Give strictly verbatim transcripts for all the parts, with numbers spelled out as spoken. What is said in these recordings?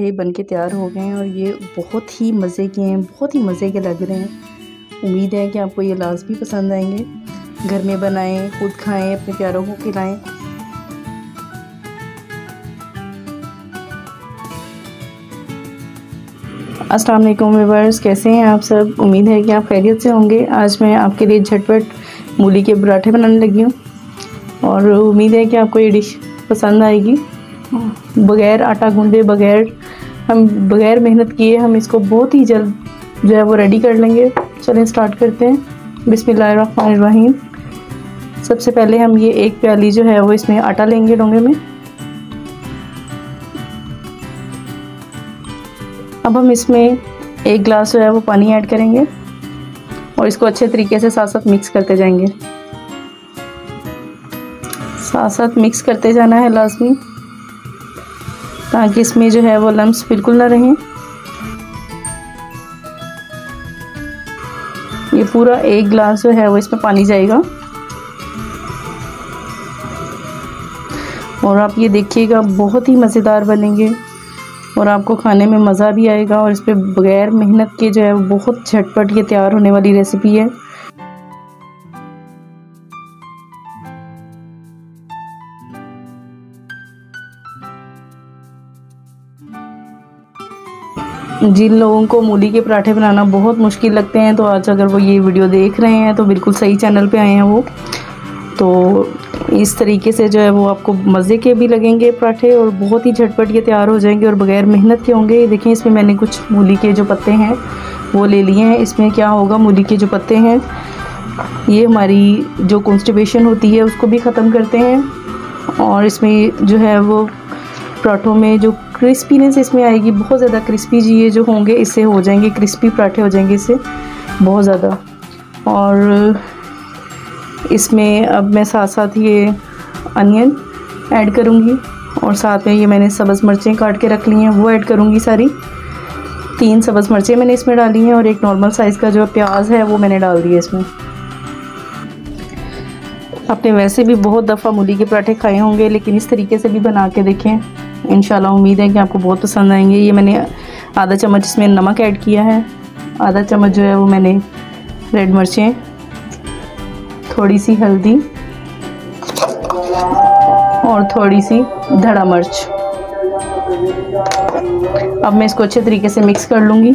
ये बनके तैयार हो गए हैं और ये बहुत ही मज़े के हैं, बहुत ही मज़े के लग रहे हैं। उम्मीद है कि आपको ये लाजमी पसंद आएंगे। घर में बनाएं, खुद खाएं, अपने प्यारों को खिलाएं। अस्सलाम वालेकुम व्यूअर्स, कैसे हैं आप सब? उम्मीद है कि आप खैरियत से होंगे। आज मैं आपके लिए झटपट मूली के पराठे बनाने लगी हूँ और उम्मीद है कि आपको ये डिश पसंद आएगी। बग़ैर आटा गूंदे, बग़ैर हम बग़ैर मेहनत किए हम इसको बहुत ही जल्द जो है वो रेडी कर लेंगे। चलें स्टार्ट करते हैं। बिस्मिल्लाहिर्रहमानिर्रहीम। सबसे पहले हम ये एक प्याली जो है वो इसमें आटा लेंगे डोंगे में। अब हम इसमें एक गिलास जो है वो पानी ऐड करेंगे और इसको अच्छे तरीके से साथ साथ मिक्स करते जाएंगे। साथ साथ मिक्स करते जाना है लाजमी, ताकि इसमें जो है वो लम्स बिल्कुल ना रहें। ये पूरा एक गिलास जो है वो इसमें पानी जाएगा और आप ये देखिएगा बहुत ही मज़ेदार बनेंगे और आपको खाने में मज़ा भी आएगा। और इस पर बग़ैर मेहनत के जो है वो बहुत झटपट ये तैयार होने वाली रेसिपी है। जिन लोगों को मूली के पराठे बनाना बहुत मुश्किल लगते हैं, तो आज अगर वो ये वीडियो देख रहे हैं तो बिल्कुल सही चैनल पे आए हैं वो। तो इस तरीके से जो है वो आपको मज़े के भी लगेंगे पराठे और बहुत ही झटपट के तैयार हो जाएंगे और बग़ैर मेहनत के होंगे। ये देखें, इसमें मैंने कुछ मूली के जो पत्ते हैं वो ले लिए हैं। इसमें क्या होगा, मूली के जो पत्ते हैं ये हमारी जो कॉन्स्टिपेशन होती है उसको भी ख़त्म करते हैं और इसमें जो है वो पराठों में जो क्रिस्पीनेस इसमें आएगी, बहुत ज़्यादा क्रिस्पी जी ये जो होंगे इससे हो जाएंगे, क्रिस्पी पराठे हो जाएंगे इससे बहुत ज़्यादा। और इसमें अब मैं साथ साथ ये अनियन ऐड करूँगी और साथ में ये मैंने सब्ज़ मिर्चें काट के रख ली हैं वो ऐड करूँगी सारी। तीन सब्ज़ मिर्चें मैंने इसमें डाली हैं और एक नॉर्मल साइज़ का जो प्याज है वो मैंने डाल दिया इसमें। आपने वैसे भी बहुत दफ़ा मूली के पराठे खाए होंगे, लेकिन इस तरीके से भी बना के देखें। इंशाल्लाह उम्मीद है कि आपको बहुत पसंद आएंगे। ये मैंने आधा चम्मच इसमें नमक ऐड किया है, आधा चम्मच जो है वो मैंने रेड मिर्चें, थोड़ी सी हल्दी और थोड़ी सी धड़ा मिर्च। अब मैं इसको अच्छे तरीके से मिक्स कर लूँगी।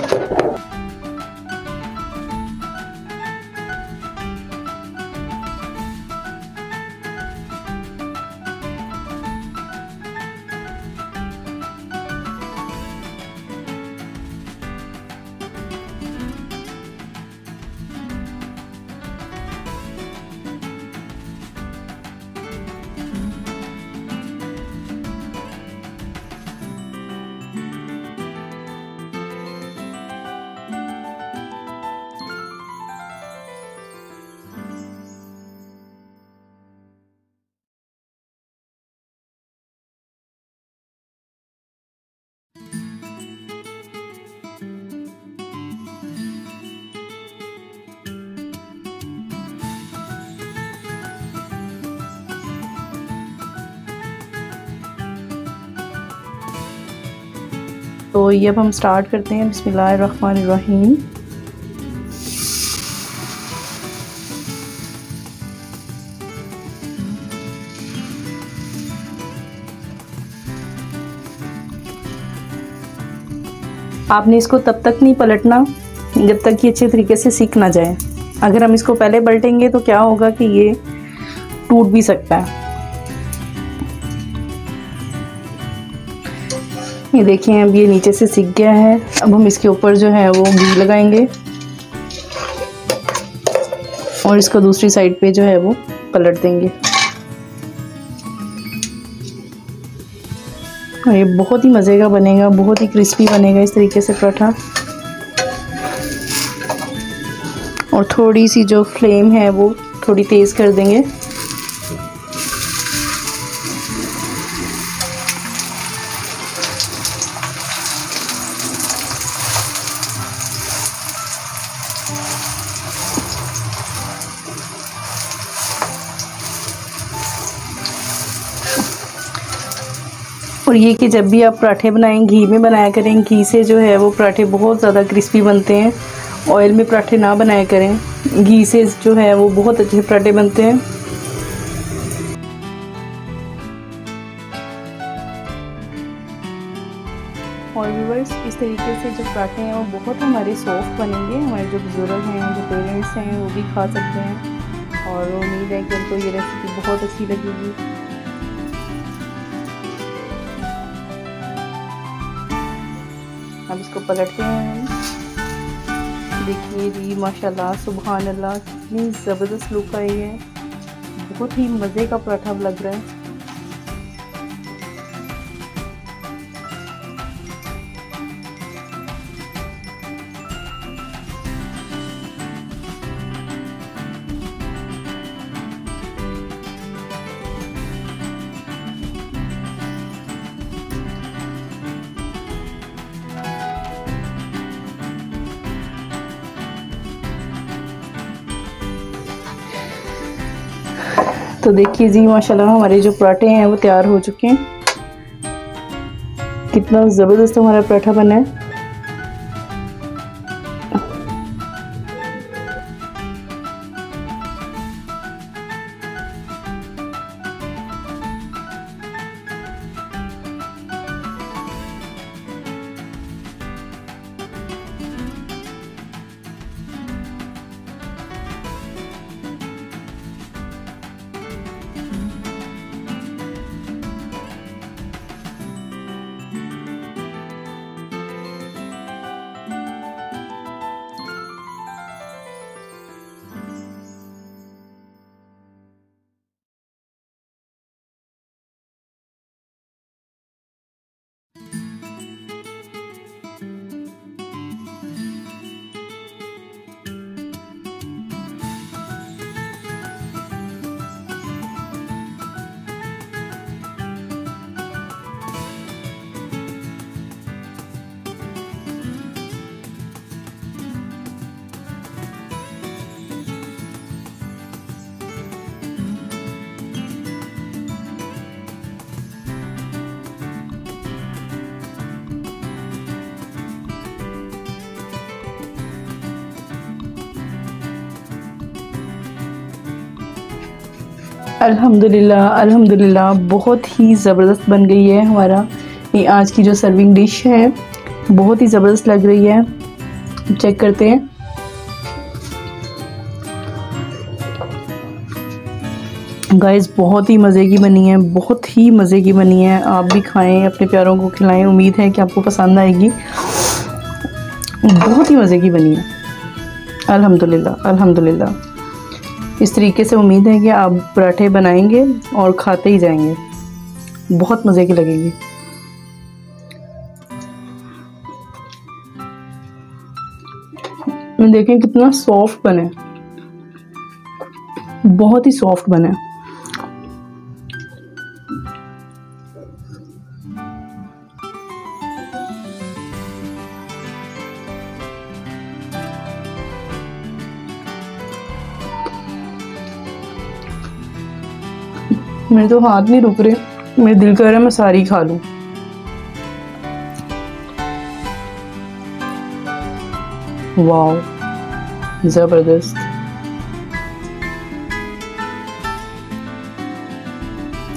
तो ये अब हम स्टार्ट करते हैं। बिस्मिल्लाहिर्रहमानिर्रहीम। आपने इसको तब तक नहीं पलटना जब तक ये अच्छे तरीके से सीख ना जाए। अगर हम इसको पहले पलटेंगे तो क्या होगा कि ये टूट भी सकता है। ये देखिए, अब ये नीचे से सीख गया है। अब हम इसके ऊपर जो है वो घी लगाएंगे और इसको दूसरी साइड पे जो है वो पलट देंगे। और ये बहुत ही मज़े का बनेगा, बहुत ही क्रिस्पी बनेगा इस तरीके से पराठा। और थोड़ी सी जो फ्लेम है वो थोड़ी तेज़ कर देंगे। और ये कि जब भी आप पराठे बनाएं घी में बनाया करें, घी से जो है वो पराठे बहुत ज़्यादा क्रिस्पी बनते हैं। ऑयल में पराठे ना बनाया करें, घी से जो है वो बहुत अच्छे पराठे बनते हैं। और व्यूअर्स, इस तरीके से जो पराठे हैं वो बहुत हमारे सॉफ्ट बनेंगे। हमारे जो बुजुर्ग हैं, जो पेरेंट्स हैं, वो भी खा सकते हैं। और उम्मीद है कि उनको ये रेसिपी बहुत अच्छी लगेगी। अब इसको पलटते हैं। देखिए जी, माशाल्लाह, सुभान अल्लाह, कितनी ज़बरदस्त लुक आई है। बहुत ही मज़े का पराठा लग रहा है। तो देखिए जी, माशाल्लाह, हमारे जो पराठे हैं वो तैयार हो चुके हैं। कितना ज़बरदस्त हमारा पराठा बना है। अल्हम्दुलिल्लाह अल्हम्दुलिल्लाह, बहुत ही ज़बरदस्त बन गई है हमारा ये आज की जो सर्विंग डिश है। बहुत ही ज़बरदस्त लग रही है। चेक करते हैं। गाइस, बहुत ही मज़े की बनी है, बहुत ही मज़े की बनी है। आप भी खाएं, अपने प्यारों को खिलाएं। उम्मीद है कि आपको पसंद आएगी। बहुत ही मज़े की बनी है। अल्हम्दुलिल्लाह अल्हम्दुलिल्लाह। इस तरीके से उम्मीद है कि आप पराठे बनाएंगे और खाते ही जाएंगे। बहुत मज़े की लगेगी। देखें कितना सॉफ्ट बने, बहुत ही सॉफ्ट बने। मेरे तो हाथ नहीं रुक रहे। मेरा दिल कर रहा है मैं सारी खा लूं। वाह, जबरदस्त।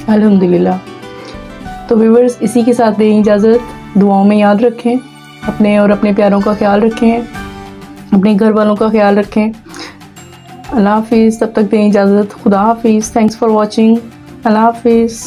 अल्हम्दुलिल्लाह। तो व्यूअर्स, इसी के साथ दें इजाज़त। दुआओं में याद रखें, अपने और अपने प्यारों का ख्याल रखें, अपने घर वालों का ख्याल रखें। अल्लाह हाफिज़। तब तक दें इजाज़त। खुदा हाफिज़। Thanks for watching. अल्लाह हाफिज़।